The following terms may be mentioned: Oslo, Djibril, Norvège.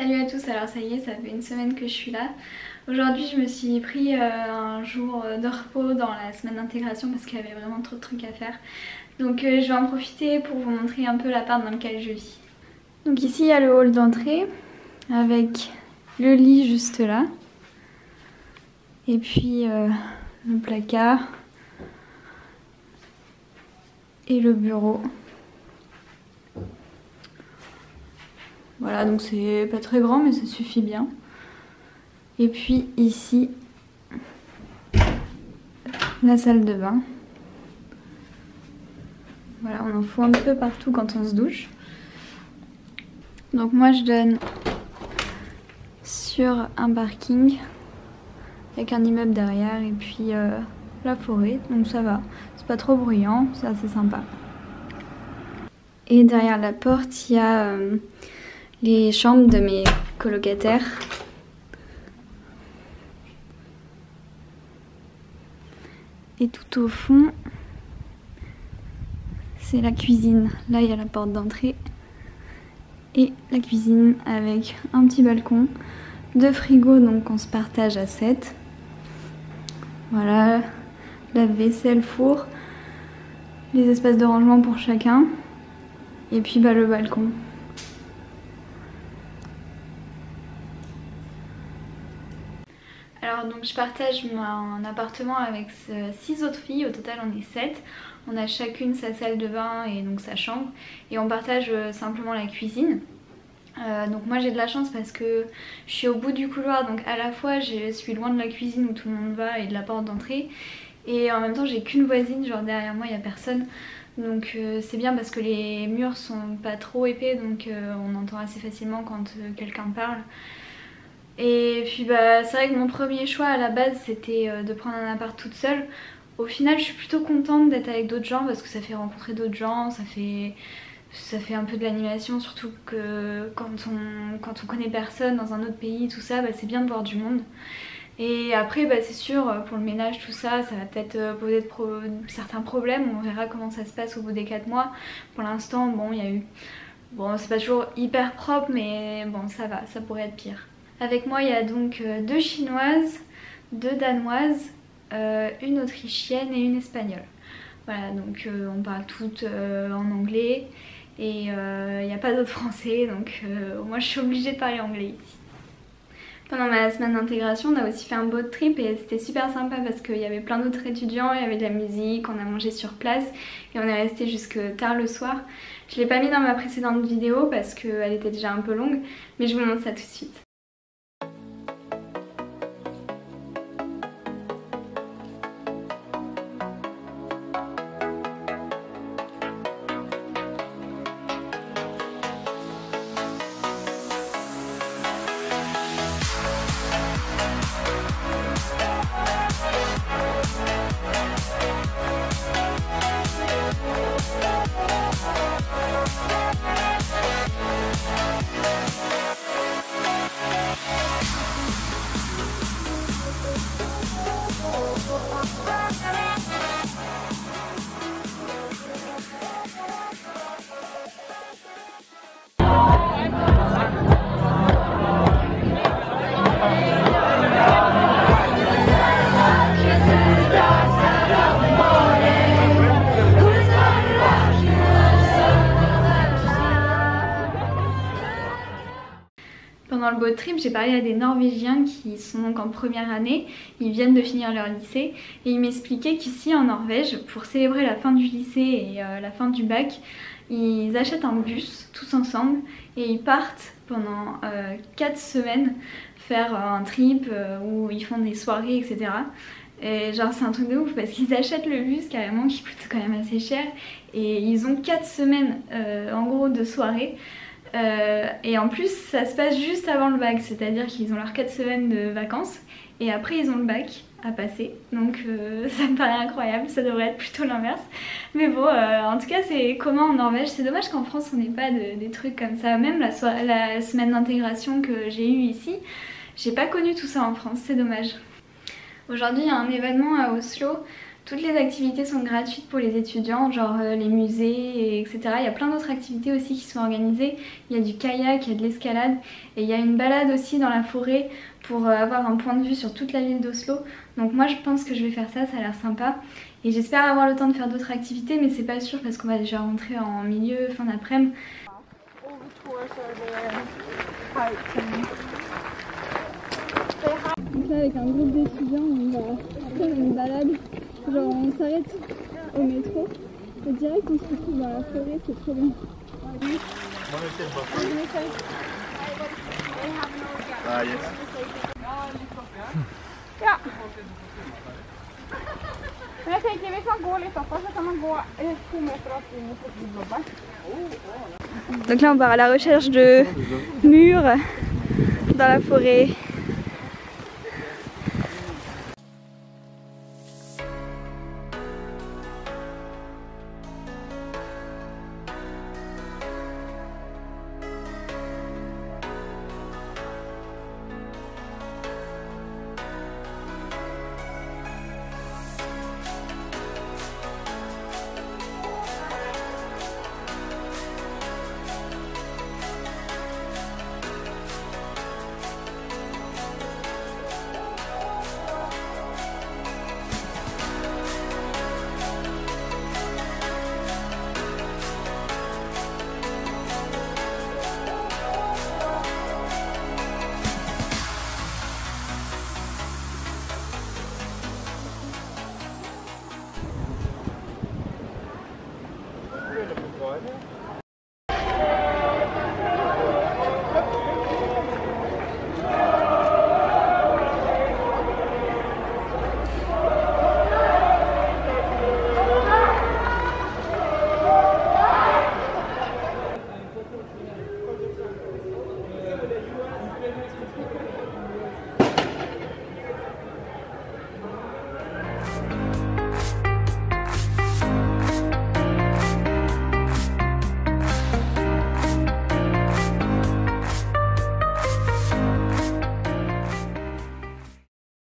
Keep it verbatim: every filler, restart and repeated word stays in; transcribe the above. Salut à tous, alors ça y est, ça fait une semaine que je suis là. Aujourd'hui je me suis pris euh, un jour de repos dans la semaine d'intégration parce qu'il y avait vraiment trop de trucs à faire. Donc euh, je vais en profiter pour vous montrer un peu l'appart dans lequel je vis. Donc ici il y a le hall d'entrée avec le lit juste là. Et puis euh, le placard et le bureau. Voilà, donc c'est pas très grand mais ça suffit bien. Et puis ici, la salle de bain. Voilà, on en fout un peu partout quand on se douche. Donc moi je donne sur un parking avec un immeuble derrière et puis euh, la forêt. Donc ça va, c'est pas trop bruyant, c'est assez sympa. Et derrière la porte, il y a... Euh, les chambres de mes colocataires. Et tout au fond, c'est la cuisine. Là, il y a la porte d'entrée. Et la cuisine avec un petit balcon, deux frigos, donc on se partage à sept. Voilà, la vaisselle, four, les espaces de rangement pour chacun. Et puis bah, le balcon. Alors donc je partage mon appartement avec six autres filles, au total on est sept. On a chacune sa salle de bain et donc sa chambre et on partage simplement la cuisine. Euh, donc moi j'ai de la chance parce que je suis au bout du couloir, donc à la fois je suis loin de la cuisine où tout le monde va et de la porte d'entrée et en même temps j'ai qu'une voisine, genre derrière moi il n'y a personne. Donc euh, c'est bien parce que les murs sont pas trop épais donc euh, on entend assez facilement quand euh, quelqu'un parle. Et puis bah c'est vrai que mon premier choix à la base c'était de prendre un appart toute seule. Au final je suis plutôt contente d'être avec d'autres gens parce que ça fait rencontrer d'autres gens, ça fait, ça fait un peu de l'animation, surtout que quand on, quand on connaît personne dans un autre pays, tout ça, bah, c'est bien de voir du monde. Et après bah, c'est sûr pour le ménage tout ça, ça va peut-être poser de pro certains problèmes, on verra comment ça se passe au bout des quatre mois. Pour l'instant bon il y a eu, bon c'est pas toujours hyper propre mais bon ça va, ça pourrait être pire. Avec moi il y a donc deux chinoises, deux danoises, euh, une autrichienne et une espagnole. Voilà donc euh, on parle toutes euh, en anglais et il euh, n'y a pas d'autres français donc euh, moi je suis obligée de parler anglais ici. Pendant ma semaine d'intégration on a aussi fait un boat trip et c'était super sympa parce qu'il y avait plein d'autres étudiants, il y avait de la musique, on a mangé sur place et on est resté jusque tard le soir. Je ne l'ai pas mis dans ma précédente vidéo parce qu'elle était déjà un peu longue mais je vous montre ça tout de suite. Pendant le boat trip, j'ai parlé à des Norvégiens qui sont donc en première année, ils viennent de finir leur lycée et ils m'expliquaient qu'ici en Norvège, pour célébrer la fin du lycée et euh, la fin du bac, ils achètent un bus tous ensemble et ils partent pendant euh, quatre semaines faire euh, un trip euh, où ils font des soirées et cetera. Et genre c'est un truc de ouf parce qu'ils achètent le bus carrément qui coûte quand même assez cher et ils ont quatre semaines euh, en gros de soirée. Euh, et en plus ça se passe juste avant le bac, c'est à dire qu'ils ont leurs quatre semaines de vacances et après ils ont le bac à passer donc euh, ça me paraît incroyable, ça devrait être plutôt l'inverse mais bon euh, en tout cas c'est commun en Norvège, c'est dommage qu'en France on n'ait pas de, des trucs comme ça, même la, so la semaine d'intégration que j'ai eue ici j'ai pas connu tout ça en France, c'est dommage. Aujourd'hui il y a un événement à Oslo Toutes les activités sont gratuites pour les étudiants, genre les musées, et cetera. Il y a plein d'autres activités aussi qui sont organisées. Il y a du kayak, il y a de l'escalade et il y a une balade aussi dans la forêt pour avoir un point de vue sur toute la ville d'Oslo. Donc moi je pense que je vais faire ça, ça a l'air sympa. Et j'espère avoir le temps de faire d'autres activités, mais c'est pas sûr parce qu'on va déjà rentrer en milieu, fin d'après-midi. Donc là avec un groupe d'étudiants, on va faire une balade. Genre on s'arrête au métro et direct on se retrouve dans la forêt, c'est trop bien. Ah, yes. Ja. Men jag tänker vi kan gå lite uppåt, så kan man gå två meter upp in mot blåbär. Donc là on part à la recherche de murs dans la forêt. Thank you.